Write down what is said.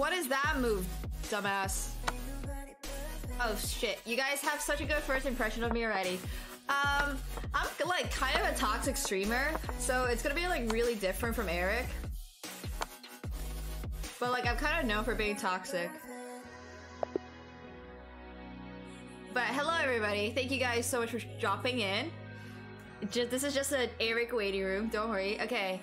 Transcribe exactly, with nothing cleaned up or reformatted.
What is that move, dumbass? Oh shit, you guys have such a good first impression of me already. Um, I'm like kind of a toxic streamer, so it's gonna be like really different from Eric. But like I'm kind of known for being toxic. But hello everybody, thank you guys so much for dropping in. Just, this is just an Eric waiting room, don't worry. Okay.